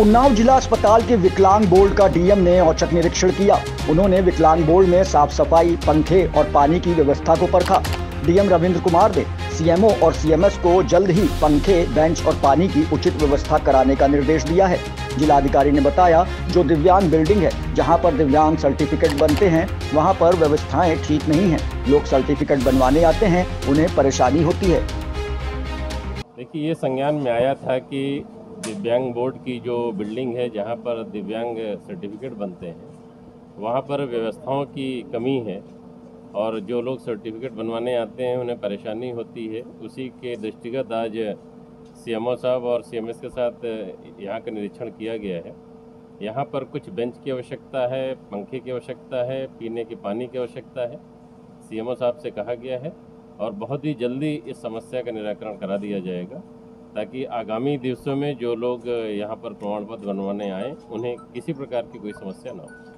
उन्नाव जिला अस्पताल के विकलांग बोर्ड का डीएम ने औचक निरीक्षण किया। उन्होंने विकलांग बोर्ड में साफ सफाई, पंखे और पानी की व्यवस्था को परखा। डीएम रविंद्र कुमार ने सीएमओ और सीएमएस को जल्द ही पंखे, बेंच और पानी की उचित व्यवस्था कराने का निर्देश दिया है। जिलाधिकारी ने बताया, जो दिव्यांग बिल्डिंग है, जहां पर दिव्यांग सर्टिफिकेट बनते हैं, वहां पर व्यवस्थाएं ठीक नहीं हैं। लोग सर्टिफिकेट बनवाने आते हैं, उन्हें परेशानी होती है। देखिए, ये संज्ञान में आया था कि दिव्यांग बोर्ड की जो बिल्डिंग है, जहाँ पर दिव्यांग सर्टिफिकेट बनते हैं, वहाँ पर व्यवस्थाओं की कमी है और जो लोग सर्टिफिकेट बनवाने आते हैं उन्हें परेशानी होती है। उसी के दृष्टिगत आज सीएमओ साहब और सीएमएस के साथ यहाँ का निरीक्षण किया गया है। यहाँ पर कुछ बेंच की आवश्यकता है, पंखे की आवश्यकता है, पीने के पानी की आवश्यकता है। सीएमओ साहब से कहा गया है और बहुत ही जल्दी इस समस्या का निराकरण करा दिया जाएगा, ताकि आगामी दिवसों में जो लोग यहाँ पर प्रमाण पत्र बनवाने आएँ उन्हें किसी प्रकार की कोई समस्या ना हो।